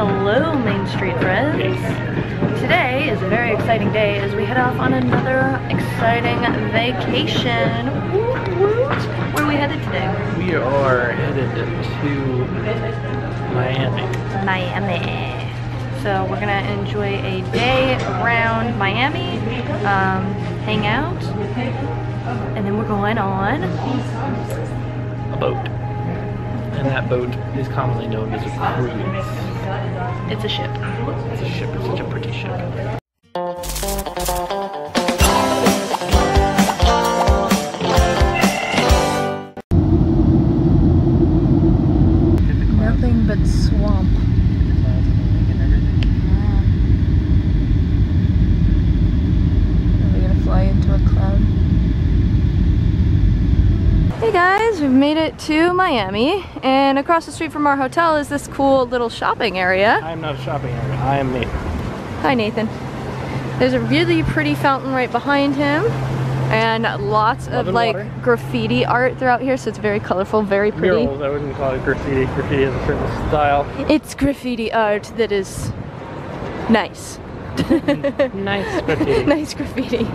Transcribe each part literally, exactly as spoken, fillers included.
Hello Main Street friends! Today is a very exciting day as we head off on another exciting vacation. Where are we headed today? We are headed to Miami. Miami. So we're gonna enjoy a day around Miami, um, hang out, and then we're going on a boat. And that boat is commonly known as a cruise. It's a ship. It's a ship. It's such a pretty ship. Nothing but swamp. Are we gonna fly into a cloud? Hey guys, we've made it to Miami, and across the street from our hotel is this cool little shopping area. I'm not a shopping area, I am Nathan. Hi Nathan. There's a really pretty fountain right behind him, and lots of like water. Graffiti art throughout here, so it's very colorful, very pretty. Murals, I wouldn't call it graffiti. Graffiti is a certain style. It's graffiti art that is nice. Nice graffiti. Nice graffiti.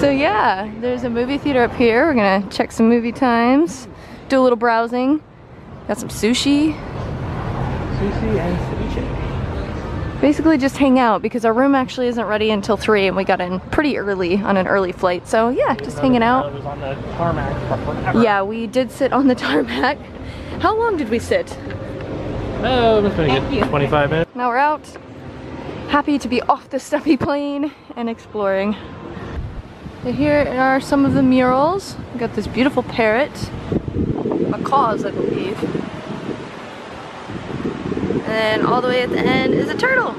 So yeah, there's a movie theater up here. We're gonna check some movie times, do a little browsing. Got some sushi. Sushi and ceviche. Basically just hang out because our room actually isn't ready until three and we got in pretty early on an early flight. So yeah, just hanging out. It was on the tarmac for forever. Yeah, we did sit on the tarmac. How long did we sit? Oh, that's pretty good. twenty-five minutes. Now we're out. Happy to be off the stuffy plane and exploring. Here are some of the murals. We've got this beautiful parrot. Macaws, I believe. And all the way at the end is a turtle.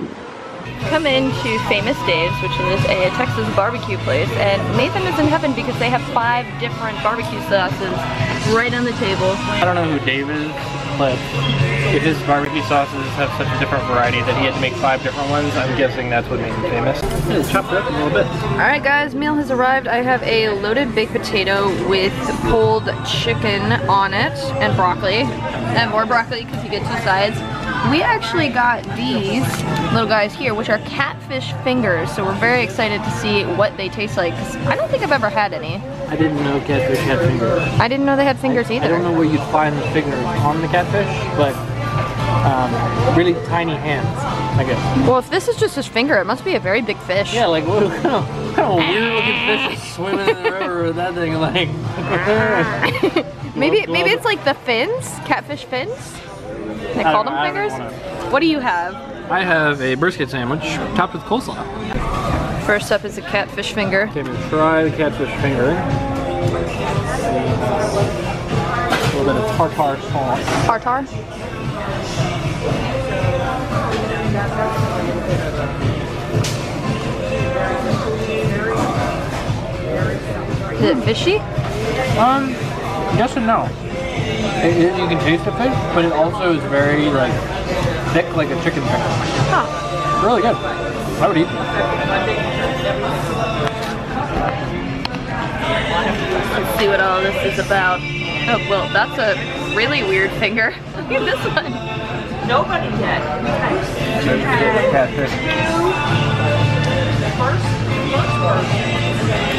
Come into Famous Dave's, which is a Texas barbecue place, and Nathan is in heaven because they have five different barbecue sauces right on the table. I don't know who Dave is, but if his barbecue sauces have such a different variety that he had to make five different ones, I'm guessing that's what made him famous. It's chopped up a little bit. Alright guys, meal has arrived. I have a loaded baked potato with pulled chicken on it, and broccoli, and more broccoli because you get two sides. We actually got these little guys here, which are catfish fingers, so we're very excited to see what they taste like, because I don't think I've ever had any. I didn't know catfish had fingers. I didn't know they had fingers I, either. I don't know where you'd find the fingers on the catfish, but um, really tiny hands, I guess. Well, if this is just his finger, it must be a very big fish. Yeah, like what kind of, what kind of weird looking fish is swimming in the river with that thing, like... maybe, maybe it's like the fins, catfish fins? They call them fingers? What do you have? I have a brisket sandwich topped with coleslaw. First up is a catfish finger. Okay, we'll try the catfish finger. A little bit of tartar sauce. Tartar? Is it fishy? Um, yes and no. It, it, you can taste the fish, but it also is very like thick, like a chicken finger. Huh. Really good. I would eat it. Let's see what all this is about. Oh, well, that's a really weird finger. Look at this one. Nobody yet.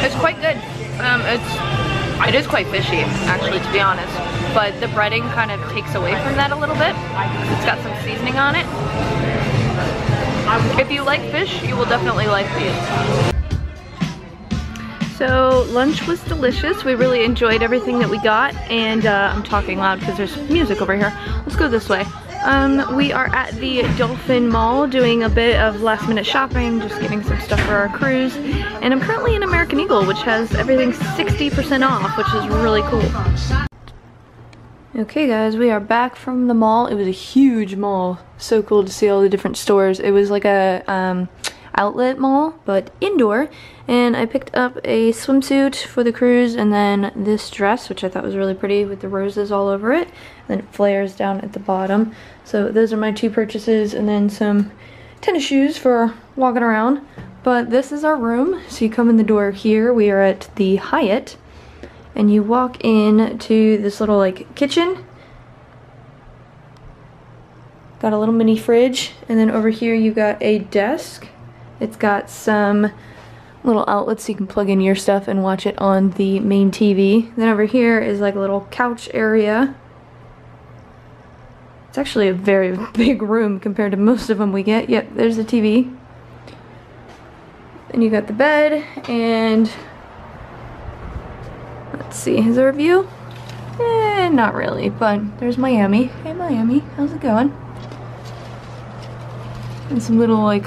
It's quite good. Um, it's, it is quite fishy, actually, to be honest. But the breading kind of takes away from that a little bit. It's got some seasoning on it. If you like fish, you will definitely like these. So lunch was delicious. We really enjoyed everything that we got. And uh, I'm talking loud because there's music over here. Let's go this way. Um, we are at the Dolphin Mall doing a bit of last minute shopping, just getting some stuff for our cruise. And I'm currently in American Eagle, which has everything sixty percent off, which is really cool. Okay guys, we are back from the mall. It was a huge mall. So cool to see all the different stores. It was like a um, outlet mall, but indoor. And I picked up a swimsuit for the cruise and then this dress, which I thought was really pretty with the roses all over it. And then it flares down at the bottom. So those are my two purchases, and then some tennis shoes for walking around. But this is our room. So you come in the door here. We are at the Hyatt. And you walk in to this little like kitchen Got a little mini fridge, and then over here you got a desk. It's got some little outlets so you can plug in your stuff and watch it on the main T V. Then over here is like a little couch area. It's actually a very big room compared to most of them we get. Yep, there's the T V. And you got the bed, and let's see, is there a view? Eh, not really, but there's Miami. Hey Miami, how's it going? And some little like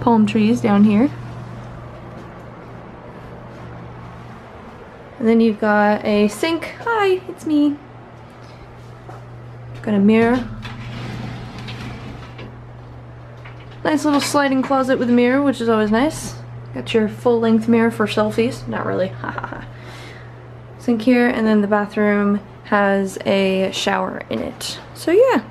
palm trees down here. And then you've got a sink. Hi, it's me. Got a mirror. Nice little sliding closet with a mirror, which is always nice. Got your full-length mirror for selfies. Not really. Ha ha ha. Sink here, and then the bathroom has a shower in it. So yeah,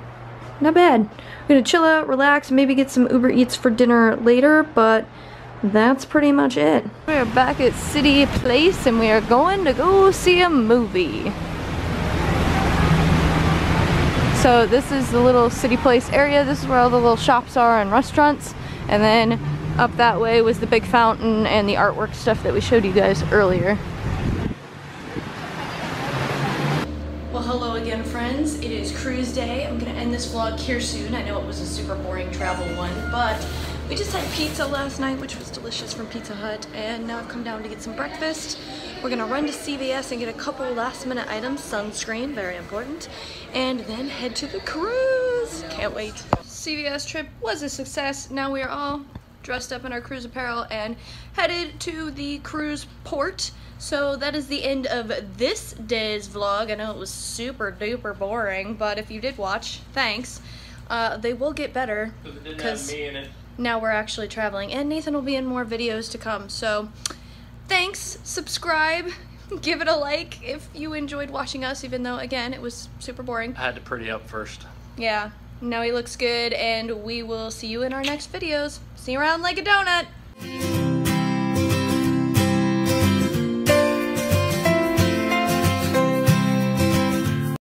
not bad. I'm gonna chill out, relax, maybe get some Uber Eats for dinner later, but that's pretty much it. We are back at City Place and we are going to go see a movie. So this is the little City Place area. This is where all the little shops are and restaurants. And then up that way was the big fountain and the artwork stuff that we showed you guys earlier. Well, hello again, friends. It is cruise day. I'm gonna end this vlog here soon. I know it was a super boring travel one, but we just had pizza last night, which was delicious, from Pizza Hut, and now I've come down to get some breakfast. We're gonna run to C V S and get a couple last minute items, sunscreen, very important, and then head to the cruise. Can't wait. C V S trip was a success. Now we are all dressed up in our cruise apparel and headed to the cruise port. So that is the end of this day's vlog. I know it was super duper boring, but if you did watch, thanks. Uh, they will get better because now we're actually traveling, and Nathan will be in more videos to come. So thanks, subscribe, give it a like if you enjoyed watching us, even though, again, it was super boring. I had to pretty up first. Yeah, now he looks good, and we will see you in our next videos. See you around like a donut.